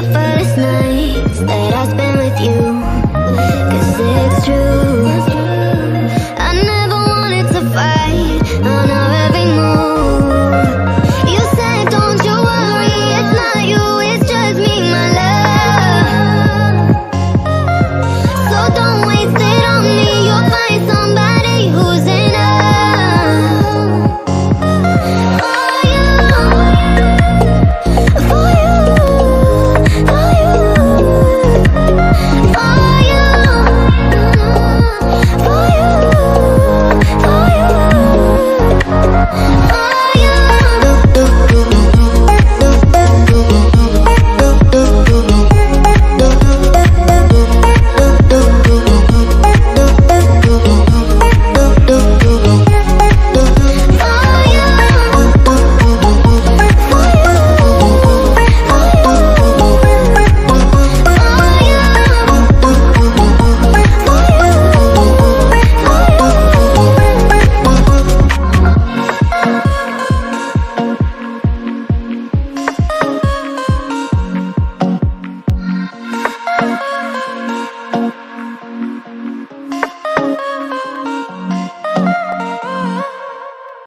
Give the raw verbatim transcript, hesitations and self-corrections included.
the first nights that I spent with you, 'cause it's true.